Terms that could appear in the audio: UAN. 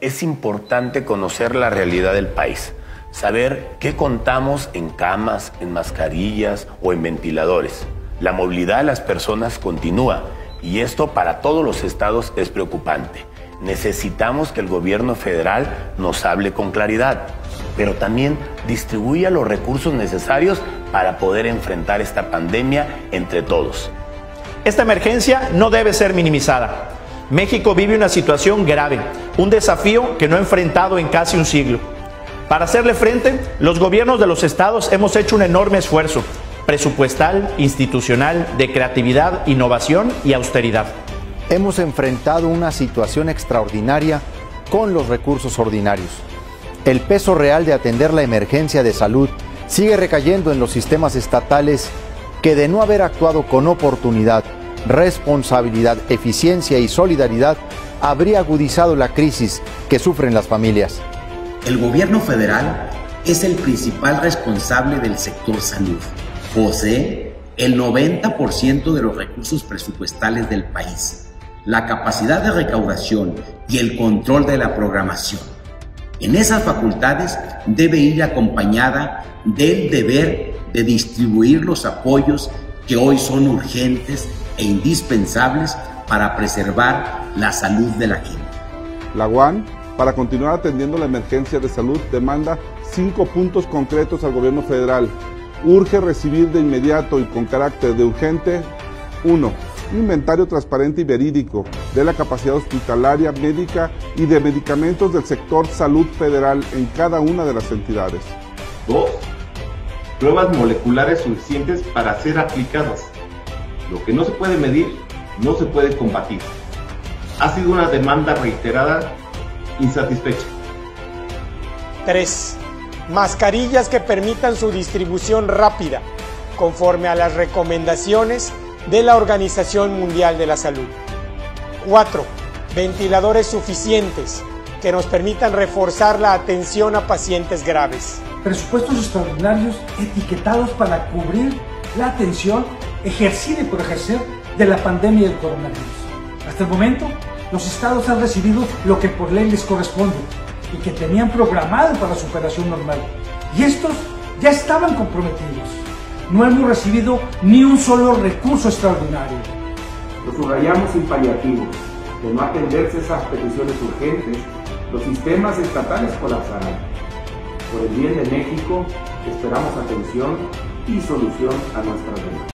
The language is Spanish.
es importante conocer la realidad del país, saber qué contamos en camas, en mascarillas o en ventiladores. La movilidad de las personas continúa y esto para todos los estados es preocupante. Necesitamos que el gobierno federal nos hable con claridad, pero también distribuya los recursos necesarios para poder enfrentar esta pandemia entre todos. Esta emergencia no debe ser minimizada. México vive una situación grave, un desafío que no ha enfrentado en casi un siglo. Para hacerle frente, los gobiernos de los estados hemos hecho un enorme esfuerzo presupuestal, institucional, de creatividad, innovación y austeridad. Hemos enfrentado una situación extraordinaria con los recursos ordinarios. El peso real de atender la emergencia de salud sigue recayendo en los sistemas estatales que, de no haber actuado con oportunidad, responsabilidad, eficiencia y solidaridad, habría agudizado la crisis que sufren las familias. El gobierno federal es el principal responsable del sector salud. Posee el 90% de los recursos presupuestales del país, la capacidad de recaudación y el control de la programación. En esas facultades debe ir acompañada del deber de distribuir los apoyos que hoy son urgentes e indispensables para preservar la salud de la gente. La UAN, para continuar atendiendo la emergencia de salud, demanda 5 puntos concretos al gobierno federal. Urge recibir de inmediato y con carácter de urgente: 1. Inventario transparente y verídico de la capacidad hospitalaria, médica y de medicamentos del sector salud federal en cada una de las entidades. 2. Pruebas moleculares suficientes para ser aplicadas. Lo que no se puede medir, no se puede combatir. Ha sido una demanda reiterada, insatisfecha. 3. Mascarillas que permitan su distribución rápida, conforme a las recomendaciones de la Organización Mundial de la Salud. 4. Ventiladores suficientes que nos permitan reforzar la atención a pacientes graves. Presupuestos extraordinarios etiquetados para cubrir la atención ejercida y por ejercer de la pandemia del coronavirus. Hasta el momento, los estados han recibido lo que por ley les corresponde y que tenían programado para su operación normal, y estos ya estaban comprometidos. No hemos recibido ni un solo recurso extraordinario. Lo subrayamos sin paliativos. De no atenderse esas peticiones urgentes, los sistemas estatales colapsarán. Por el bien de México, esperamos atención y solución a nuestra vida.